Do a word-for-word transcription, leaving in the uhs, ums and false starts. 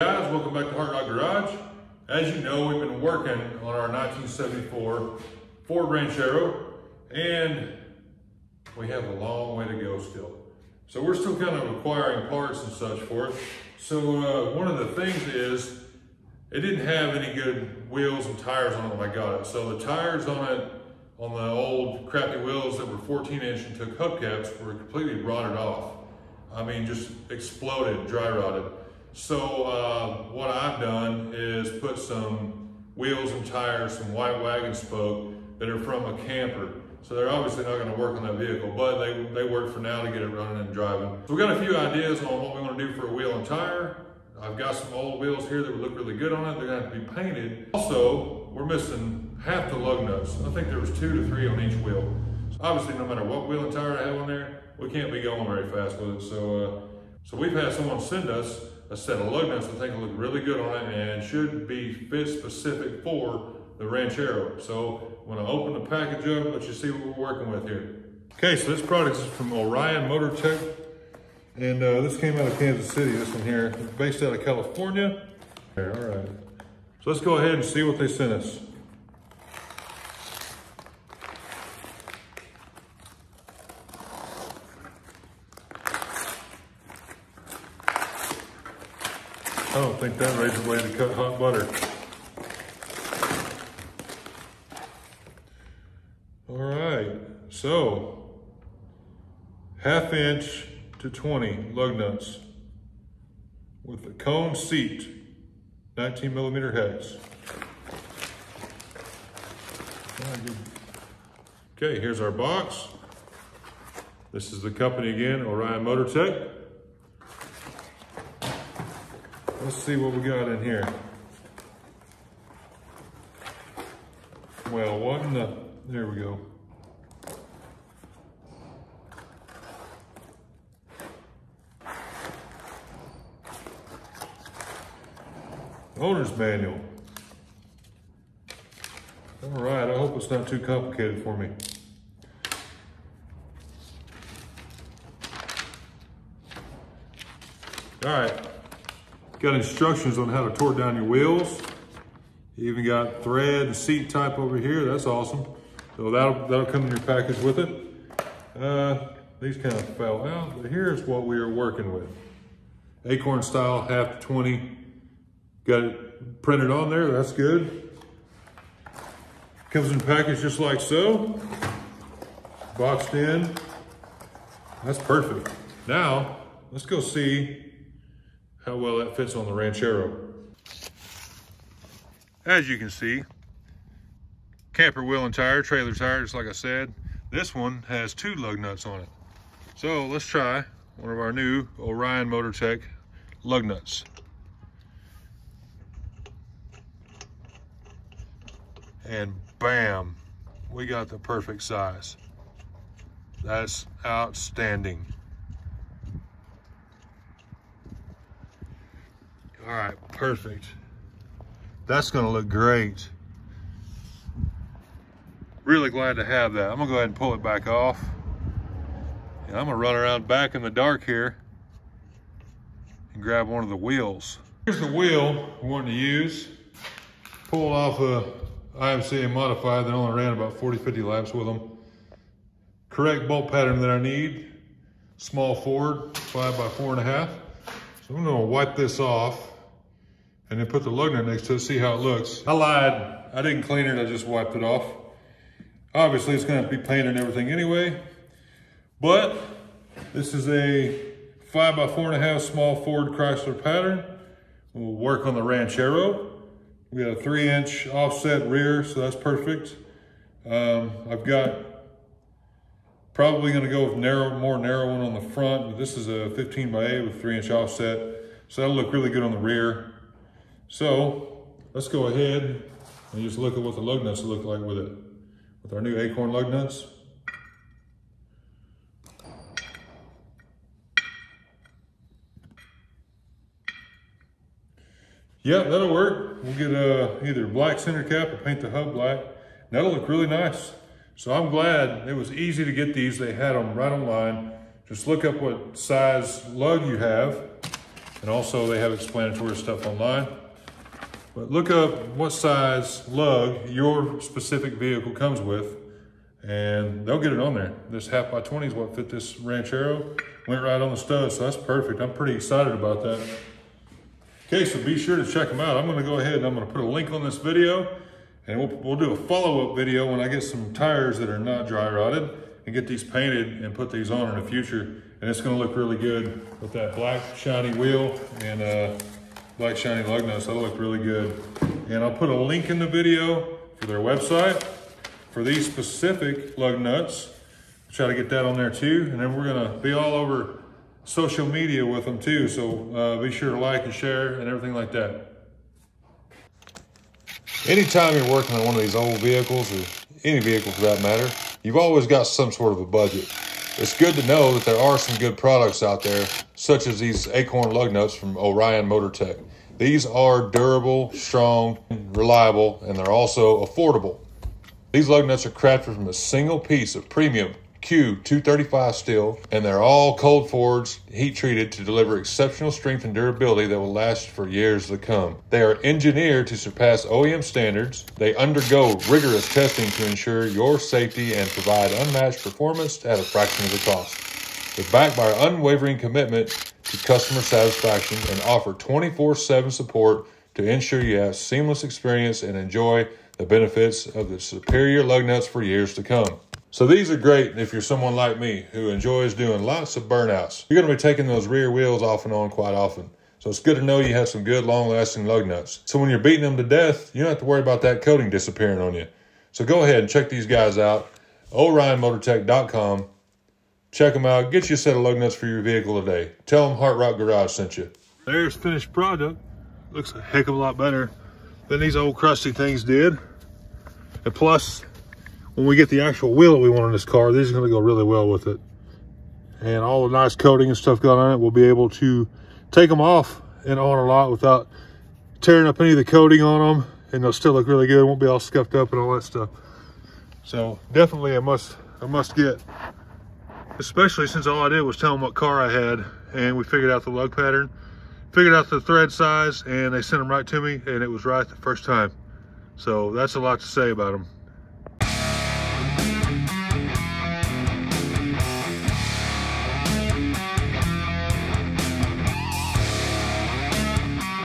Guys, welcome back to HartRock Garage. As you know, we've been working on our nineteen seventy-four Ford Ranchero, and we have a long way to go still. So we're still kind of acquiring parts and such for it. So uh, one of the things is, it didn't have any good wheels and tires on it when I got it. So the tires on it, on the old crappy wheels that were fourteen inch and took hubcaps, were completely rotted off. I mean, just exploded, dry rotted. So uh, what I've done is put some wheels and tires, some white wagon spoke that are from a camper. So they're obviously not gonna work on that vehicle, but they, they work for now to get it running and driving. So we got a few ideas on what we wanna do for a wheel and tire. I've got some old wheels here that would look really good on it. They're gonna have to be painted. Also, we're missing half the lug nuts. I think there was two to three on each wheel. So obviously, no matter what wheel and tire I have on there, we can't be going very fast with it. So, uh, so we've had someone send us a set of lug nuts I think will look really good on it and should be fit specific for the Ranchero. So when I open the package up, let you see what we're working with here. Okay, so this product is from Orion Motor Tech, and uh, this came out of Kansas City, this one here. It's based out of California. Okay, all right. So let's go ahead and see what they sent us. I don't think that razor blade to cut hot butter. All right, so half inch to twenty lug nuts with a cone seat, nineteen millimeter hex. Okay, here's our box. This is the company again, Orion Motor Tech. Let's see what we got in here. Well, what in the, there we go. Owner's manual. All right, I hope it's not too complicated for me. All right. Got instructions on how to torque down your wheels. You even got thread and seat type over here. That's awesome. So that'll, that'll come in your package with it. Uh, these kind of fell out, but here's what we are working with. Acorn style, half to twenty. Got it printed on there, that's good. Comes in package just like so. Boxed in. That's perfect. Now, let's go see how well that fits on the Ranchero. As you can see, camper wheel and tire, trailer tire, just like I said. This one has two lug nuts on it. So let's try one of our new Orion Motor Tech lug nuts. And bam, we got the perfect size. That's outstanding. All right, perfect. That's gonna look great. Really glad to have that. I'm gonna go ahead and pull it back off. And I'm gonna run around back in the dark here and grab one of the wheels. Here's the wheel we're wanting to use. Pulled off a I M C A Modified that only ran about forty, fifty laps with them. Correct bolt pattern that I need. Small Ford, five by four and a half. So I'm gonna wipe this off and then put the lug nut next to it, see how it looks. I lied, I didn't clean it, I just wiped it off. Obviously it's gonna be painted and everything anyway, but this is a five by four and a half small Ford Chrysler pattern. We'll work on the Ranchero. We got a three inch offset rear, so that's perfect. Um, I've got, probably gonna go with narrow, more narrow one on the front, but this is a fifteen by eight with three inch offset. So that'll look really good on the rear. So let's go ahead and just look at what the lug nuts look like with it, with our new Acorn lug nuts. Yeah, that'll work. We'll get uh, either black center cap or paint the hub black. That'll look really nice. So I'm glad it was easy to get these. They had them right online. Just look up what size lug you have And also they have explanatory stuff online. But look up what size lug your specific vehicle comes with, and they'll get it on there. This half by twenty is what fit this Ranchero. Went right on the stud, so that's perfect. I'm pretty excited about that. Okay, so be sure to check them out. I'm gonna go ahead and I'm gonna put a link on this video, and we'll, we'll do a follow-up video when I get some tires that are not dry rotted and get these painted and put these on in the future. And it's gonna look really good with that black shiny wheel and uh, black shiny lug nuts. That'll look really good. And I'll put a link in the video for their website for these specific lug nuts. Try to get that on there too. And then we're gonna be all over social media with them too. So uh, be sure to like and share and everything like that. Anytime you're working on one of these old vehicles, or any vehicle for that matter, you've always got some sort of a budget. It's good to know that there are some good products out there, such as these Acorn lug nuts from Orion Motor Tech. These are durable, strong, reliable, and they're also affordable. These lug nuts are crafted from a single piece of premium Q two thirty-five steel, and they're all cold forged, heat treated to deliver exceptional strength and durability that will last for years to come. They are engineered to surpass O E M standards. They undergo rigorous testing to ensure your safety and provide unmatched performance at a fraction of the cost. They're backed by our unwavering commitment to customer satisfaction and offer twenty-four seven support to ensure you have seamless experience and enjoy the benefits of the superior lug nuts for years to come. So these are great if you're someone like me who enjoys doing lots of burnouts. You're going to be taking those rear wheels off and on quite often. So it's good to know you have some good long-lasting lug nuts. So when you're beating them to death, you don't have to worry about that coating disappearing on you. So go ahead and check these guys out. Orion Motor Tech dot com. Check them out. Get you a set of lug nuts for your vehicle today. Tell them HartRock Garage sent you. There's finished product. Looks a heck of a lot better than these old crusty things did. And plus, when we get the actual wheel that we want on this car, these are going to go really well with it. And all the nice coating and stuff got on it, we'll be able to take them off and on a lot without tearing up any of the coating on them. And they'll still look really good. It won't be all scuffed up and all that stuff. So definitely a must, a must get. Especially since all I did was tell them what car I had. And we figured out the lug pattern, figured out the thread size, and they sent them right to me. And it was right the first time. So that's a lot to say about them.